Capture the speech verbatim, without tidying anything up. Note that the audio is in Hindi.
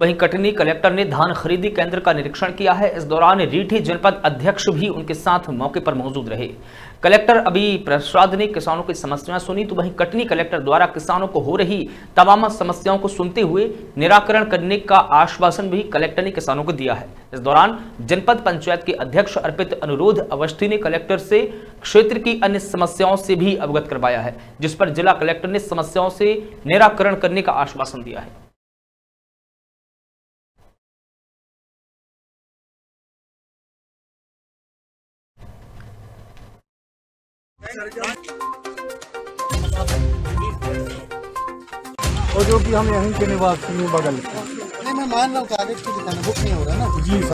वहीं कटनी कलेक्टर ने धान खरीदी केंद्र का निरीक्षण किया है। इस दौरान रीठी जनपद अध्यक्ष भी उनके साथ मौके पर मौजूद रहे। कलेक्टर अभी प्रसाद ने किसानों की समस्याएं सुनी, तो वहीं कटनी कलेक्टर द्वारा किसानों को हो रही तमाम समस्याओं को सुनते हुए निराकरण करने का आश्वासन भी कलेक्टर ने किसानों को दिया है। इस दौरान जनपद पंचायत के अध्यक्ष अर्पित अनुरोध अवस्थी ने कलेक्टर से क्षेत्र की अन्य समस्याओं से भी अवगत करवाया है, जिस पर जिला कलेक्टर ने समस्याओं से निराकरण करने का आश्वासन दिया है। और जो कि हम यहीं के निवासी बगल में, मैं मान रहा हूँ कागज की दुकान बुक नहीं हो रहा ना जी।